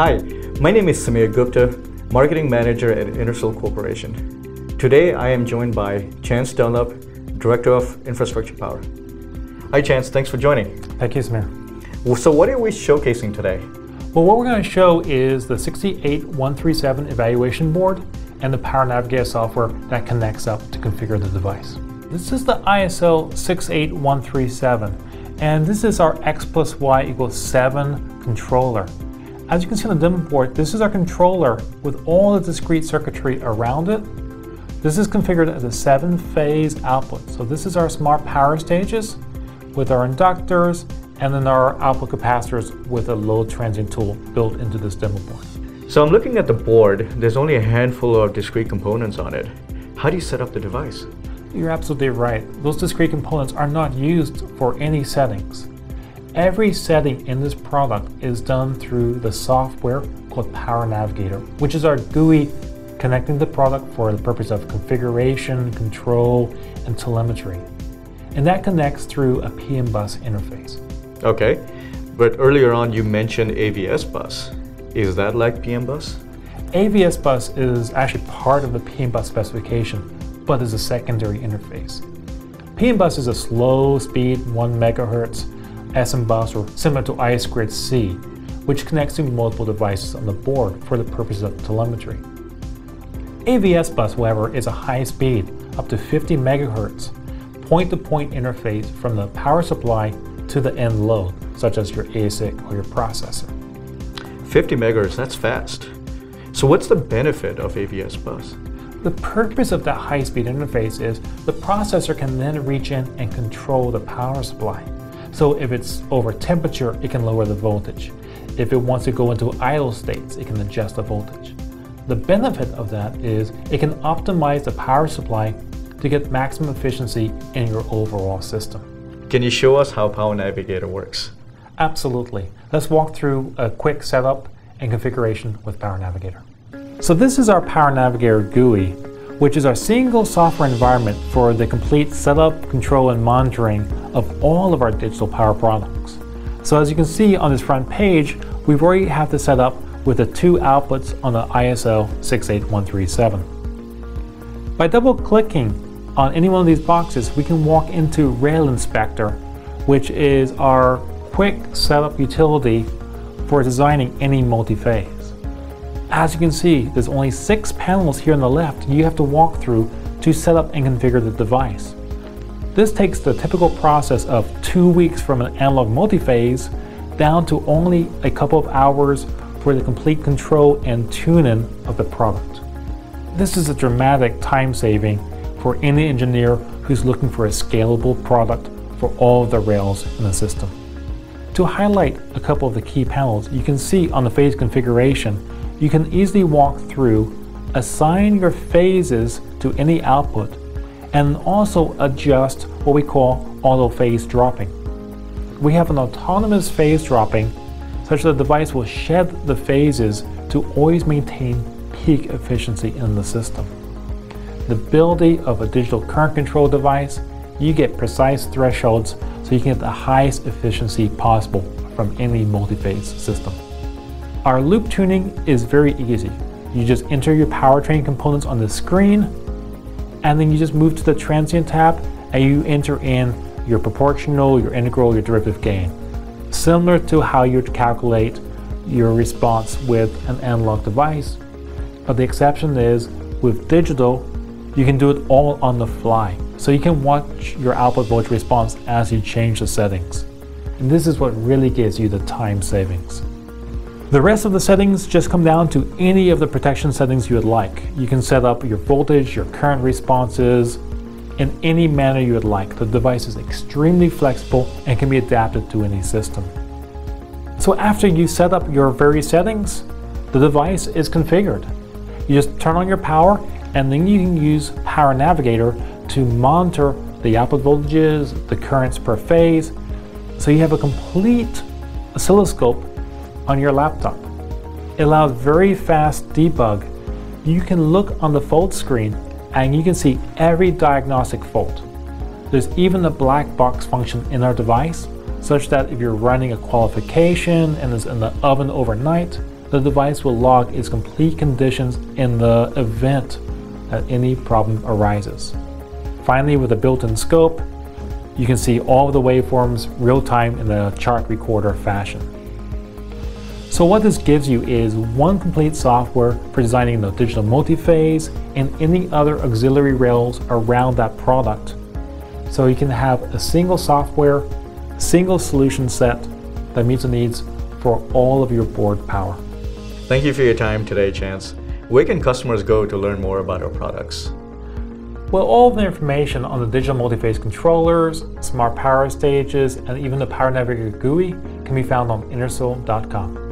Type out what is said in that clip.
Hi, my name is Sameer Gupta, Marketing Manager at Intersil Corporation. Today I am joined by Chance Dunlop, Director of Infrastructure Power. Hi Chance, thanks for joining. Thank you, Sameer. Well, so what are we showcasing today? Well, what we're going to show is the 68137 evaluation board and the PowerNavigator software that connects up to configure the device. This is the ISL 68137, and this is our X plus Y equals 7 controller. As you can see on the demo board, this is our controller with all the discrete circuitry around it. This is configured as a 7-phase output. So this is our smart power stages with our inductors and then our output capacitors with a load transient tool built into this demo board. So I'm looking at the board. There's only a handful of discrete components on it. How do you set up the device? You're absolutely right. Those discrete components are not used for any settings. Every setting in this product is done through the software called PowerNavigator, which is our GUI connecting the product for the purpose of configuration, control, and telemetry. And that connects through a PMBus interface. Okay, but earlier on you mentioned AVSBus. Is that like PMBus? AVSBus is actually part of the PMBus specification, but is a secondary interface. PMBus is a slow speed 1 megahertz SMBus, or similar to I2C, which connects to multiple devices on the board for the purposes of telemetry. AVSBus, however, is a high speed, up to 50 megahertz, point-to-point interface from the power supply to the end load, such as your ASIC or your processor. 50 megahertz, that's fast. So what's the benefit of AVSBus? The purpose of that high-speed interface is the processor can then reach in and control the power supply. So if it's over temperature, it can lower the voltage. If it wants to go into idle states, it can adjust the voltage. The benefit of that is it can optimize the power supply to get maximum efficiency in your overall system. Can you show us how PowerNavigator works? Absolutely. Let's walk through a quick setup and configuration with PowerNavigator. So this is our PowerNavigator GUI, which is our single software environment for the complete setup, control, and monitoring of all of our digital power products. So as you can see on this front page, we've already have this set up with the 2 outputs on the ISL 68137. By double-clicking on any one of these boxes, we can walk into Rail Inspector, which is our quick setup utility for designing any multi-phase. As you can see, there's only 6 panels here on the left you have to walk through to set up and configure the device. This takes the typical process of 2 weeks from an analog multiphase down to only a couple of hours for the complete control and tune-in of the product. This is a dramatic time saving for any engineer who's looking for a scalable product for all the rails in the system. To highlight a couple of the key panels, you can see on the phase configuration, you can easily walk through, assign your phases to any output, and also adjust what we call auto phase dropping. We have an autonomous phase dropping, such that the device will shed the phases to always maintain peak efficiency in the system. The ability of a digital current control device, you get precise thresholds so you can get the highest efficiency possible from any multi-phase system. Our loop tuning is very easy. You just enter your powertrain components on the screen, and then you just move to the transient tab and you enter in your proportional, your integral, your derivative gain. Similar to how you calculate your response with an analog device, but the exception is with digital, you can do it all on the fly. So you can watch your output voltage response as you change the settings. And this is what really gives you the time savings. The rest of the settings just come down to any of the protection settings you would like. You can set up your voltage, your current responses, in any manner you would like. The device is extremely flexible and can be adapted to any system. So after you set up your various settings, the device is configured. You just turn on your power, and then you can use PowerNavigator to monitor the output voltages, the currents per phase, so you have a complete oscilloscope on your laptop. It allows very fast debug. You can look on the fault screen and you can see every diagnostic fault. There's even a black box function in our device, such that if you're running a qualification and it's in the oven overnight, the device will log its complete conditions in the event that any problem arises. Finally, with the built-in scope, you can see all of the waveforms real-time in a chart recorder fashion. So what this gives you is one complete software for designing the digital multiphase and any other auxiliary rails around that product. So you can have a single software, single solution set that meets the needs for all of your board power. Thank you for your time today, Chance. Where can customers go to learn more about our products? Well, all the information on the digital multiphase controllers, smart power stages, and even the PowerNavigator GUI can be found on intersil.com.